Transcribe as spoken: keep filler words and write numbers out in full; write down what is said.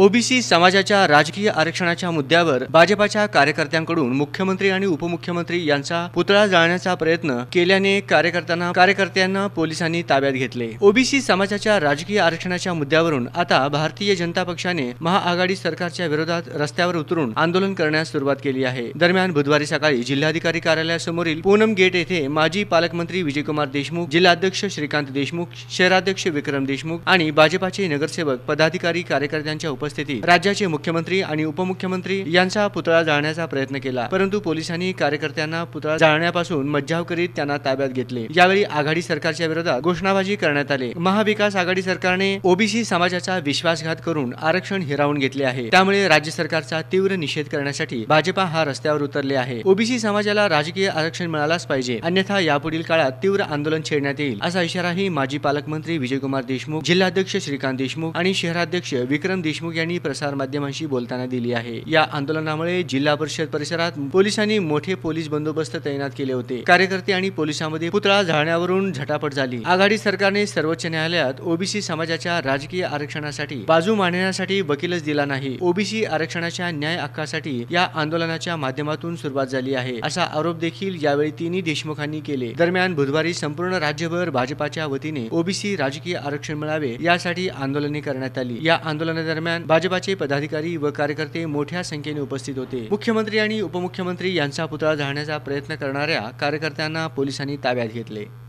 OBC समाजाच्या राजकीय आरक्षणाच्या मुद्द्यावर भाजपाच्या कार्यकर्त्यांकडून मुख्यमंत्री आणि उपमुख्यमंत्री यांचा पुतळा जाळण्याचा प्रयत्न केल्याने कार्यकर्त्यांना कार्यकर्त्यांना पोलिसांनी ताब्यात घेतले। ओबीसी समाजाच्या राजकीय आरक्षणाच्या मुद्द्यावरून आता भारतीय जनता पक्षाने महाआघाडी सरकारच्या विरोधात रस्त्यावर उतरून आंदोलन करण्यास सुरुवात केली आहे। दरम्यान बुधवारी सकाळी जिल्हाधिकारी कार्यालयासमोरील पूनम गेट येथे माजी पालकमंत्री विजयकुमार देशमुख, जिल्हाध्यक्ष श्रीकांत देशमुख, शहराध्यक्ष विक्रम देशमुख आणि भाजपाचे नगरसेवक, पदाधिकारी, कार्यकर्त्यांच्या उपस्थितीत राज्याचे मुख्यमंत्री आणि उपमुख्यमंत्री यांचा पुतळा जाळण्याचा प्रयत्न केला, परंतु पोलिसांनी कार्यकर्त्यांना पुतळा जाळण्यापासून मज्जाव करीत त्यांना ताब्यात घेतले। यावेळी आघाडी सरकारच्या विरोधात घोषणाबाजी करण्यात आली। महाविकास आघाडी सरकारने ओबीसी समाजाचा विश्वासघात करून आरक्षण हिरावून घेतले आहे, त्यामुळे राज्य सरकारचा तीव्र निषेध करण्यासाठी भाजपा हा रस्त्यावर उतरले आहे। ओबीसी समाजाला राजकीय आरक्षण मिळालाच पाहिजे, अन्यथा यापुढील काळात तीव्र आंदोलन छेडण्यात येईल, असा इशाराही माजी पालकमंत्री विजयकुमार देशमुख, जिल्हाध्यक्ष श्रीकांत देशमुख आणि शहराध्यक्ष विक्रम देशमुख यांनी प्रसार माध्यमांशी बोलताना दिली आहे। या आंदोलनामुळे जिल्हा परिषद परिसरात पोलिसांनी मोठे पोलीस बंदोबस्त तैनात केले होते। कार्यकर्ते आणि पोलिसांमध्ये पुतळा जाळण्यावरून झटापट झाली। आघाडी सरकारने सर्वोच्च न्यायालयात ओबीसी समाजाच्या राजकीय आरक्षणासाठी बाजू मांडण्यासाठी वकीलच दिला नाही। ओबीसी आरक्षणाच्या न्याय हक्कासाठी या आंदोलनाच्या माध्यमातून सुरुवात झाली आहे, असा आरोप देखील यावेळी तिन्ही देशमुखांनी केले। दरम्यान बुधवारी संपूर्ण राज्यभर भाजपाच्या वतीने ओबीसी राजकीय आरक्षण मिळावे यासाठी आंदोलने करण्यात आली। या आंदोलनादरम्यान भाजपाचे पदाधिकारी व कार्यकर्ते मोठ्या संख्येने उपस्थित होते। मुख्यमंत्री आणि उपमुख्यमंत्री यांचा पुतळा जाळण्याचा प्रयत्न करणाऱ्या कार्यकर्त्यांना पोलिसांनी ताब्यात घेतले।